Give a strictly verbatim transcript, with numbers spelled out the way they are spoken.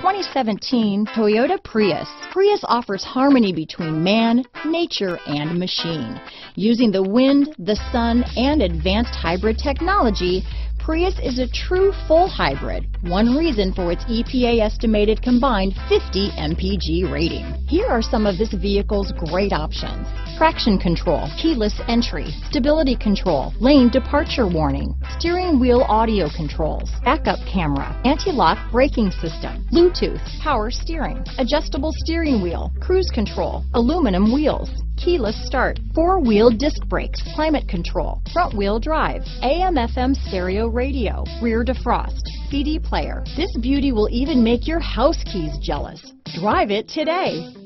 twenty seventeen Toyota Prius. Prius offers harmony between man, nature, and machine. Using the wind, the sun, and advanced hybrid technology, Prius is a true full hybrid, one reason for its E P A estimated combined fifty M P G rating. Here are some of this vehicle's great options: traction control, keyless entry, stability control, lane departure warning, steering wheel audio controls, backup camera, anti-lock braking system, Bluetooth, power steering, adjustable steering wheel, cruise control, aluminum wheels, keyless start, four-wheel disc brakes, climate control, front-wheel drive, A M F M stereo radio, rear defrost, C D player. This beauty will even make your house keys jealous. Drive it today.